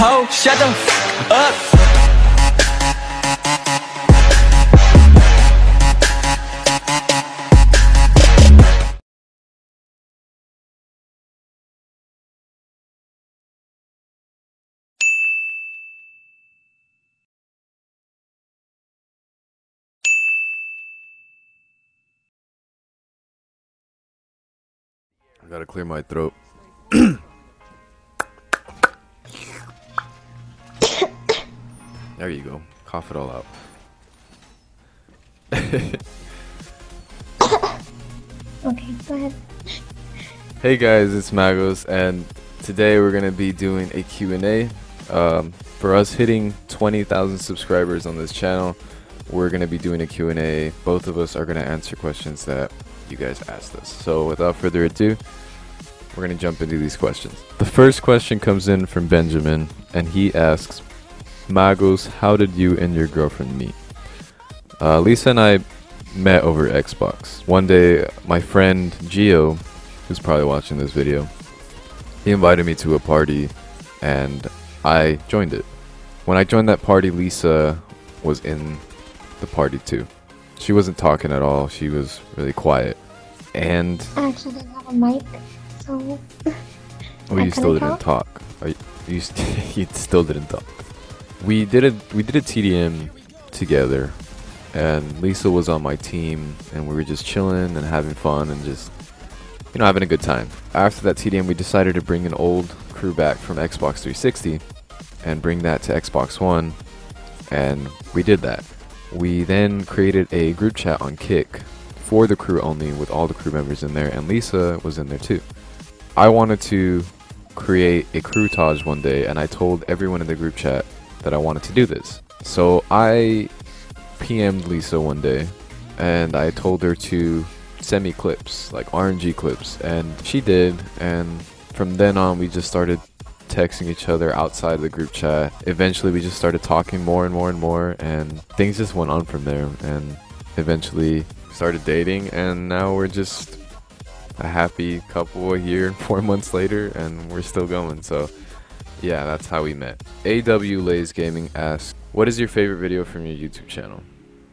ho, shut the f up. I gotta clear my throat. There you go. Cough it all out. Okay, go ahead. Hey guys, it's Maggos, and today we're gonna be doing a Q&A. For us hitting 20,000 subscribers on this channel, we're gonna be doing a Q&A. Both of us are gonna answer questions that you guys asked us. So without further ado, we're gonna jump into these questions. The first question comes in from Benjamin, and he asks, Maggos, how did you and your girlfriend meet? Lisa and I met over Xbox. One day, my friend Gio, who's probably watching this video, he invited me to a party, and I joined it. When I joined that party, Lisa was in the party too. She wasn't talking at all. She was really quiet. And I actually didn't have a mic, so... Well, you still didn't talk. You still didn't talk. We did a TDM together, and Lisa was on my team, and we were just chilling and having fun and just, you know, having a good time. After that TDM, we decided to bring an old crew back from Xbox 360 and bring that to Xbox One, and we did that. We then created a group chat on Kick for the crew only, with all the crew members in there, and Lisa was in there too. I wanted to create a crewtage one day, and I told everyone in the group chat that I wanted to do this. So I PM'd Lisa one day, and I told her to send me clips, like RNG clips, and she did, and from then on we just started texting each other outside of the group chat. Eventually we just started talking more and more and more, and things just went on from there, and eventually started dating, and now we're just a happy couple here 4 months later, and we're still going. So yeah, that's how we met. A W Lays Gaming asks, what is your favorite video from your YouTube channel?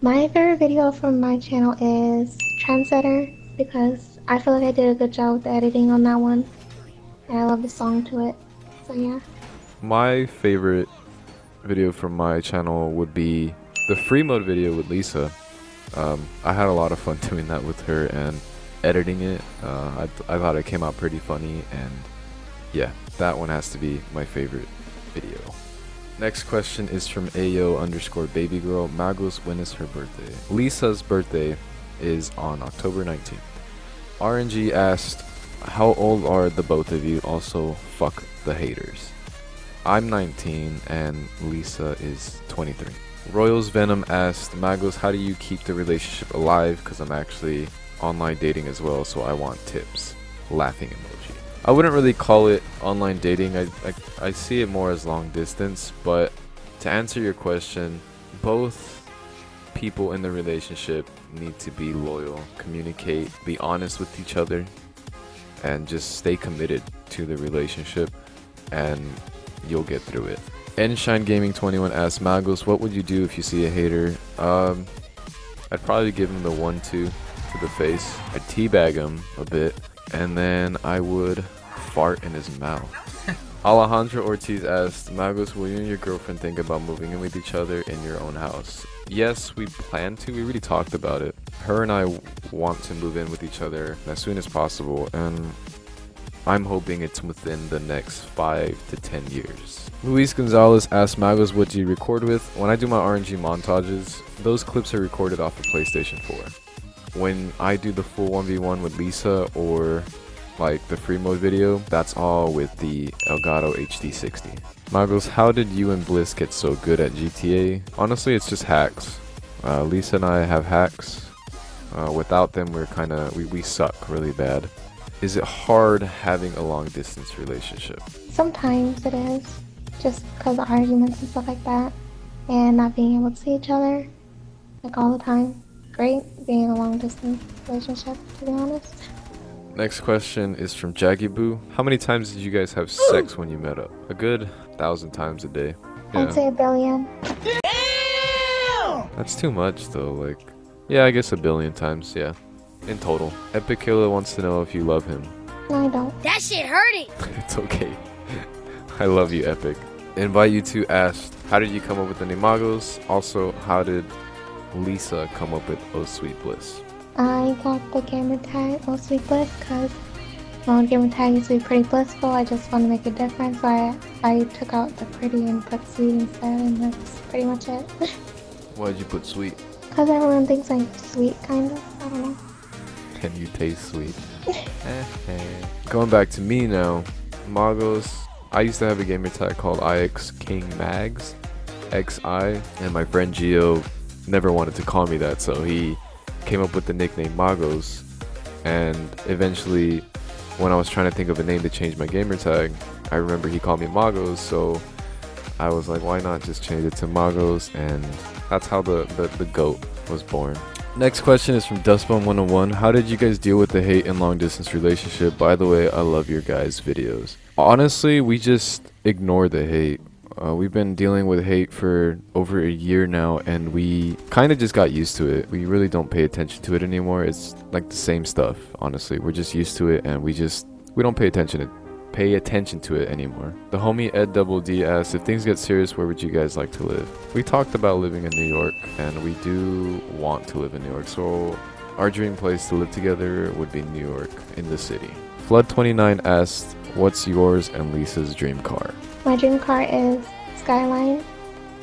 My favorite video from my channel is Trendsetter, because I feel like I did a good job with the editing on that one, and I love the song to it, so yeah. My favorite video from my channel would be the free mode video with Lisa. I had a lot of fun doing that with her and editing it. I thought it came out pretty funny, and yeah, that one has to be my favorite video. Next question is from AO underscore baby girl. Maggos, when is her birthday? Lisa's birthday is on October 19th. RNG asked, how old are the both of you? Also, fuck the haters. I'm 19 and Lisa is 23. Royals Venom asked, Maggos, how do you keep the relationship alive? Because I'm actually online dating as well, so I want tips. Laughing emoji. I wouldn't really call it online dating. I see it more as long distance, but to answer your question, both people in the relationship need to be loyal, communicate, be honest with each other, and just stay committed to the relationship, and you'll get through it. Enshine Gaming 21 asks, Maggos, what would you do if you see a hater? I'd probably give him the 1-2 to the face. I'd teabag him a bit, and then I would fart in his mouth. Alejandro Ortiz asked, Maggos, will you and your girlfriend think about moving in with each other in your own house? Yes, we plan to. We really talked about it. Her and I want to move in with each other as soon as possible, and I'm hoping it's within the next 5 to 10 years. Luis Gonzalez asked, Maggos, what do you record with? When I do my RNG montages, those clips are recorded off of PlayStation 4. When I do the full 1v1 with Lisa, or like the free mode video, that's all with the Elgato HD60. Maggos, how did you and Bliss get so good at GTA? Honestly, it's just hacks. Lisa and I have hacks. Without them, we're kinda, we suck really bad. Is it hard having a long distance relationship? Sometimes it is, just because of arguments and stuff like that, and not being able to see each other, like all the time. Great being in a long distance relationship, to be honest. Next question is from Jaggyboo. How many times did you guys have sex when you met up? A good 1,000 times a day. Yeah. I'd say a billion. Damn! That's too much though, like, yeah, I guess a billion times, yeah. In total. Epic Killer wants to know if you love him. No, I don't. That shit hurting! It's okay. I love you, Epic. Invite You2 asked, how did you come up with the name Maggos? Also, how did Lisa come up with Oh Sweet Bliss? I got the gamer tag Oh Sweet Bliss because my own gamer tag used to be pretty blissful. I just want to make a difference, so I took out the pretty and put sweet instead, and that's pretty much it. Why did you put sweet? Because everyone thinks I'm sweet, kind of. I don't know. And you taste sweet. Going back to me now, Maggos. I used to have a gamer tag called IX King Mags, XI, and my friend Gio never wanted to call me that, so he came up with the nickname Maggos. And eventually, when I was trying to think of a name to change my gamer tag, I remember he called me Maggos, so I was like, why not just change it to Maggos? And that's how the GOAT was born. Next question is from Dustbomb101. How did you guys deal with the hate and long distance relationship? By the way, I love your guys' videos. Honestly, we just ignore the hate. We've been dealing with hate for over a year now, and we kind of just got used to it. We really don't pay attention to it anymore. It's like the same stuff, honestly. We're just used to it, and we don't pay attention to it anymore. The homie Ed Double D asked, if things get serious, where would you guys like to live? We talked about living in New York, and we do want to live in New York, so our dream place to live together would be New York, in the city. Flood29 asked, what's yours and Lisa's dream car? My dream car is Skyline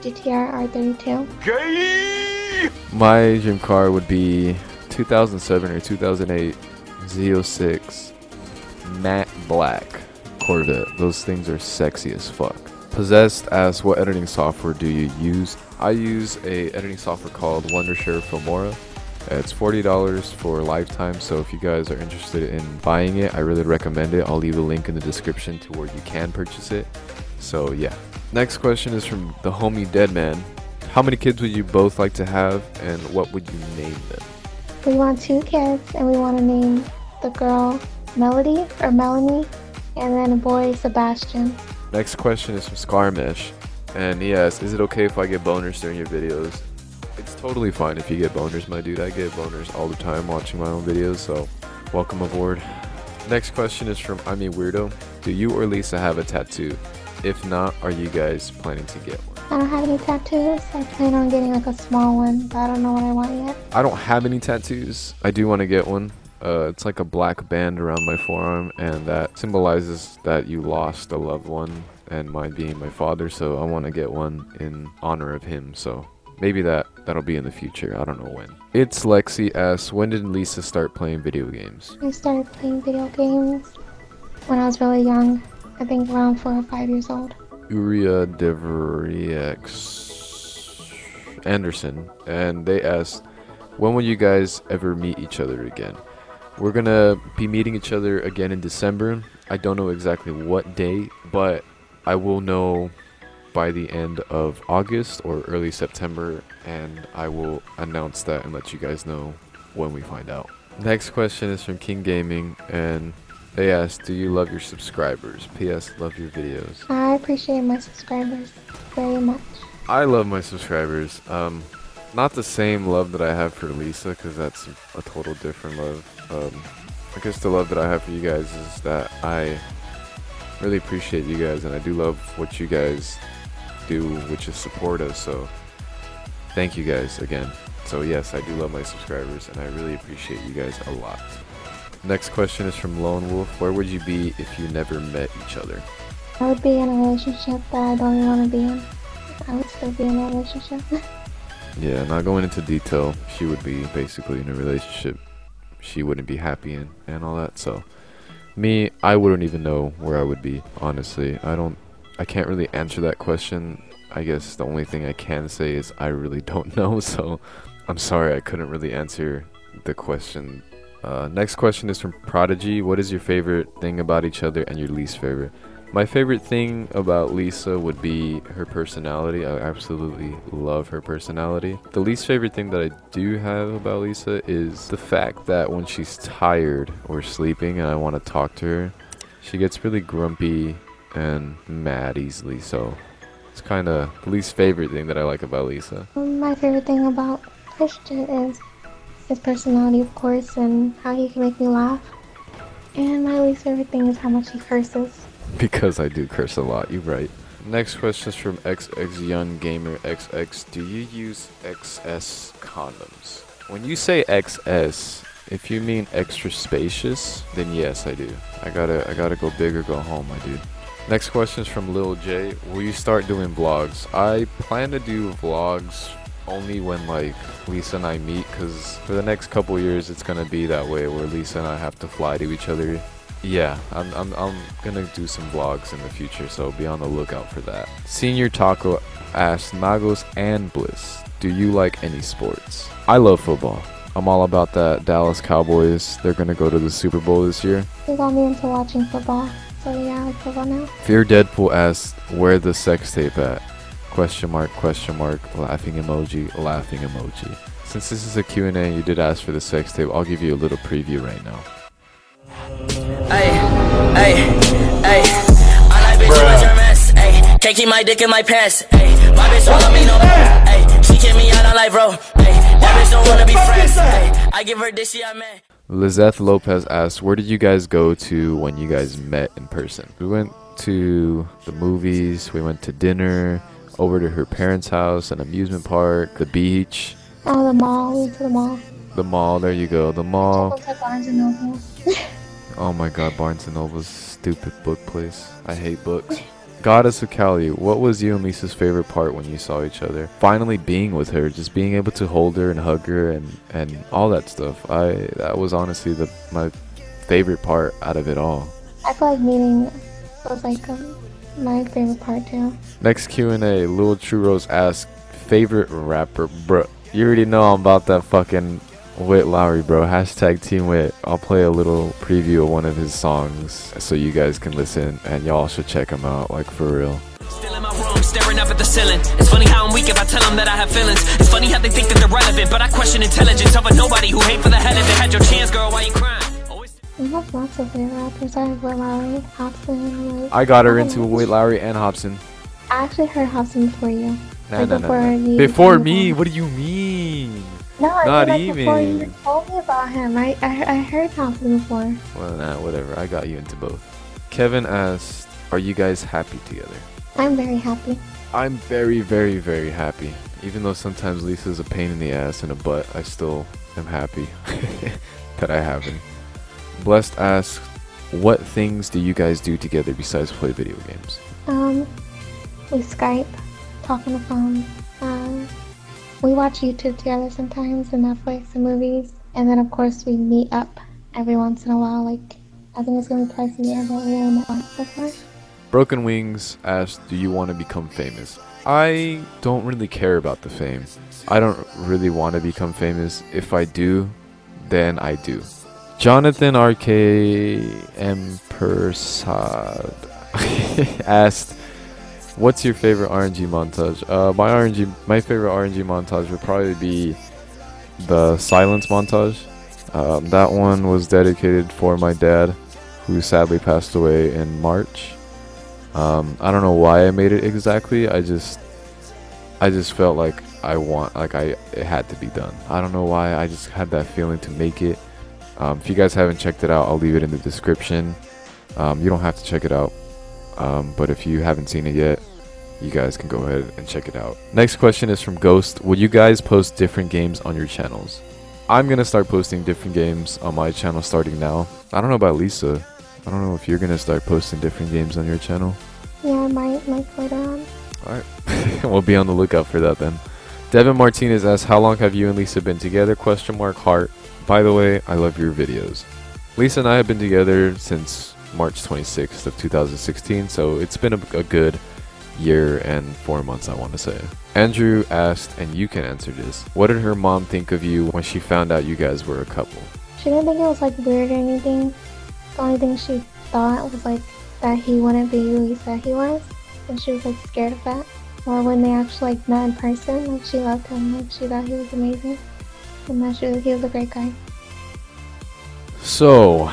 GTR R32. Gay! My dream car would be 2007 or 2008 Z06 matte black Corvette. Those things are sexy as fuck. Possessed asks, what editing software do you use? I use a editing software called Wondershare Filmora. It's $40 for a lifetime, so if you guys are interested in buying it, I really recommend it. I'll leave a link in the description to where you can purchase it. So yeah. Next question is from The Homie Deadman. How many kids would you both like to have, and what would you name them? We want 2 kids, and we want to name the girl Melody or Melanie, and then a boy Sebastian. Next question is from Skarmish, and he asks, is it okay if I get boners during your videos? It's totally fine if you get boners, my dude. I get boners all the time watching my own videos, so welcome aboard. Next question is from Ami Weirdo. Do you or Lisa have a tattoo? If not, are you guys planning to get one? I don't have any tattoos. I plan on getting like a small one, but I don't know what I want yet. I don't have any tattoos. I do want to get one. It's like a black band around my forearm, and that symbolizes that you lost a loved one, and mine being my father, so I want to get one in honor of him, so... maybe that'll be in the future. I don't know when. It's Lexi asks, when did Lisa start playing video games? I started playing video games when I was really young. I think around 4 or 5 years old. Uriah Devereux Anderson. And they asked, when will you guys ever meet each other again? We're going to be meeting each other again in December. I don't know exactly what day, but I will know by the end of August or early September, and I will announce that and let you guys know when we find out. Next question is from King Gaming, and they asked, do you love your subscribers? P.S. Love your videos. I appreciate my subscribers very much. I love my subscribers. Not the same love that I have for Lisa, because that's a total different love. I guess the love that I have for you guys is that I really appreciate you guys, and I do love what you guys do, which is support us, so thank you guys again. So yes, I do love my subscribers, and I really appreciate you guys a lot. Next question is from Lone Wolf. Where would you be if you never met each other? I would be in a relationship that I don't even want to be in. I would still be in a relationship. Yeah, not going into detail. She would be basically in a relationship she wouldn't be happy in and all that, so me, I wouldn't even know where I would be, honestly. I can't really answer that question. I guess the only thing I can say is I really don't know, so I'm sorry I couldn't really answer the question. Next question is from Prodigy. What is your favorite thing about each other and your least favorite? My favorite thing about Lisa would be her personality. I absolutely love her personality. The least favorite thing that I do have about Lisa is the fact that when she's tired or sleeping and I want to talk to her, she gets really grumpy and mad easily, so it's kind of the least favorite thing that I like about Lisa. My favorite thing about Christian is his personality, of course, and how he can make me laugh. And my least favorite thing is how much he curses. Because I do curse a lot, you're right. Next question is from xxyounggamerxx. Do you use XS condoms? When you say XS, if you mean extra spacious, then yes, I do. I gotta go big or go home, my dude. Next question is from Lil J. Will you start doing vlogs? I plan to do vlogs only when like Lisa and I meet, because for the next couple years it's gonna be that way where Lisa and I have to fly to each other. Yeah, I'm gonna do some vlogs in the future, so be on the lookout for that. Senior Taco asked Maggos and Bliss, do you like any sports? I love football. I'm all about that Dallas Cowboys. They're gonna go to the Super Bowl this year. You got me into watching football, so yeah, I like football now. Fear Deadpool asked, where the sex tape at? Question mark, laughing emoji, laughing emoji. Since this is a Q&A and you did ask for the sex tape, I'll give you a little preview right now. Can't keep my dick in my pants. My bitch don't love me no more. She kicked me out on life, bro. That bitch don't wanna be friends. I give her this shit, man. Lizeth Lopez asks, where did you guys go to when you guys met in person? We went to the movies, we went to dinner, over to her parents' house, an amusement park, the beach. Oh, the mall. We went to the mall. The mall, there you go, the mall. Oh my god, Barnes & Noble's stupid book place. I hate books. Goddess of Cali, what was you and Lisa's favorite part when you saw each other? Finally being with her, just being able to hold her and hug her and all that stuff. That was honestly my favorite part out of it all. I feel like meeting was like my favorite part too. Next Q&A, Lil Churros asks, favorite rapper, bruh. You already know I'm about that fucking Wit Lowry, bro. Hashtag Team Wit. I'll play a little preview of one of his songs so you guys can listen, and y'all should check him out, like, for real. Still in my room, staring up at the ceiling. It's funny how I'm weak if I tell them that I have feelings. It's funny how they think that they're relevant, but I question intelligence of a nobody who hate for the hell of it. Had your chance, girl, why you crying? I have lots of favorite rappers. I like Wit Lowry, Hobson. I got her into Wit Lowry and Hobson. I actually heard Hobson before you. Nah. Before me? What do you mean? No, not even. Before you told me about him, I heard Hobson before. Well, nah, whatever. I got you into both. Kevin asked, "Are you guys happy together?" I'm very happy. I'm very, very, very happy. Even though sometimes Lisa's a pain in the ass and a butt, I still am happy that I have him. Blessed asks, "What things do you guys do together besides play video games?" We Skype, talk on the phone. We watch YouTube together sometimes, and Netflix and movies. And then, of course, we meet up every once in a while. Like, I think it's going to be twice a year, but we haven't met once so far. Broken Wings asked, do you want to become famous? I don't really care about the fame. I don't really want to become famous. If I do, then I do. Jonathan R.K. Empersad asked, what's your favorite RNG montage? My favorite RNG montage would probably be the silence montage. That one was dedicated for my dad, who sadly passed away in March. I don't know why I made it exactly. I just felt like it had to be done. I don't know why. I just had that feeling to make it. If you guys haven't checked it out, I'll leave it in the description. You don't have to check it out. But if you haven't seen it yet, you guys can go ahead and check it out. Next question is from Ghost. Will you guys post different games on your channels? I'm going to start posting different games on my channel starting now. I don't know about Lisa. I don't know if you're going to start posting different games on your channel. Yeah, I might later on. Alright. We'll be on the lookout for that then. Devin Martinez asks, how long have you and Lisa been together? Question mark heart. By the way, I love your videos. Lisa and I have been together since March 26th of 2016, so it's been a good year and 4 months, I want to say. Andrew asked, and you can answer this, what did her mom think of you when she found out you guys were a couple? She didn't think it was like weird or anything. The only thing she thought was like that he wouldn't be who he said he was, and she was like scared of that. Or when they actually like met in person, like she loved him, like she thought he was amazing, and that he was a great guy. So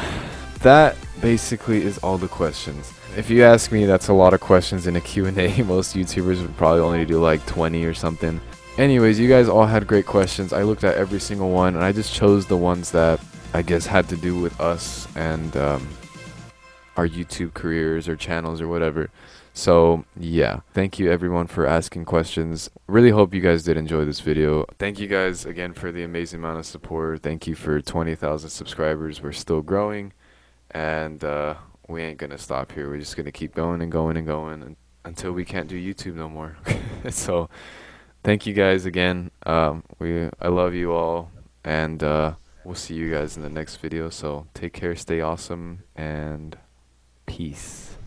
that basically is all the questions. If you ask me, that's a lot of questions in a Q&A. Most YouTubers would probably only do like 20 or something. Anyways, you guys all had great questions. I looked at every single one, and I just chose the ones that I guess had to do with us and our YouTube careers or channels or whatever. So yeah, thank you everyone for asking questions. Really hope you guys did enjoy this video. Thank you guys again for the amazing amount of support. Thank you for 20,000 subscribers. We're still growing, and we ain't gonna stop here. We're just gonna keep going and going and going until we can't do YouTube no more. So thank you guys again. I love you all, and we'll see you guys in the next video. So take care, stay awesome, and peace.